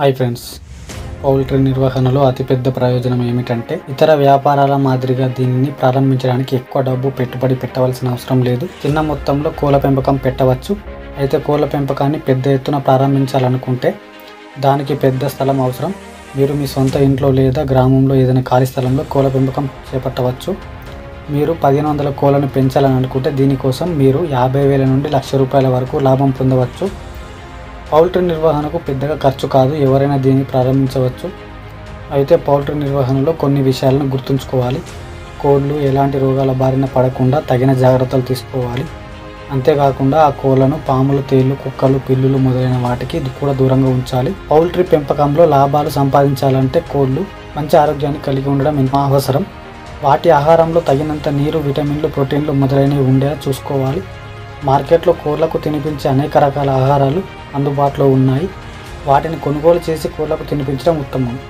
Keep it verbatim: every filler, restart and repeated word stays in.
Hi friends, poultry నిర్వహణలో అతిపెద్ద ప్రయోజనం ఏమిటంటే ఇతర వ్యాపారాల మాదిరిగా దీనిని ప్రారంభించడానికి ఎక్కువ డబ్బు పెట్టుబడి పెట్టవలసిన అవసరం లేదు. చిన్న మొత్తంలో కోళ్ళ పెంపకం పెట్టవచ్చు. అయితే కోళ్ళ పెంపకాన్ని పెద్ద ఎత్తున ప్రారంభించాలనుకుంటే దానికి పెద్ద స్థలం అవసరం. మీరు మీ సొంత ఇంట్లో లేదా గ్రామంలో ఏదైనా ఖాళీ స్థలంలో కోళ్ళ పెంపకం చేపట్టవచ్చు. మీరు పదిహేను వందల కోళ్ళను పెంచాలని అనుకుంటే దీనికోసం మీరు యాభై వేల నుండి లక్ష రూపాయల వరకు లాభం పొందవచ్చు. పౌల్ట్రీ నిర్వహణకు పెద్దగా ఖర్చు కాదు, ఎవరైనా దీన్ని ప్రారంభించవచ్చు. అయితే పౌల్ట్రీ నిర్వహణలో కొన్ని విషయాలను గుర్తుంచుకోవాలి. కోళ్ళు ఎలాంటి రోగాల బారిన పడకుండా తగిన జాగ్రత్తలు తీసుకోవాలి. అంతేకాకుండా ఆ కోళ్ళను పాములు, తేళ్లు, కుక్కలు, పిల్లులు మొదలైన వాటికి కూడా దూరంగా ఉంచాలి. పౌల్ట్రీ పెంపకంలో లాభాలు సంపాదించాలంటే కోళ్ళు మంచి ఆరోగ్యాన్ని కలిగి ఉండడం ఎంతో అవసరం. వాటి ఆహారంలో తగినంత నీరు, విటమిన్లు, ప్రోటీన్లు మొదలైనవి ఉండేలా చూసుకోవాలి. మార్కెట్లో కోళ్ళకు తినిపించే అనేక రకాల ఆహారాలు అందుబాటులో ఉన్నాయి. వాటిని కొనుగోలు చేసి కోళ్ళకు తినిపించడం ఉత్తమం.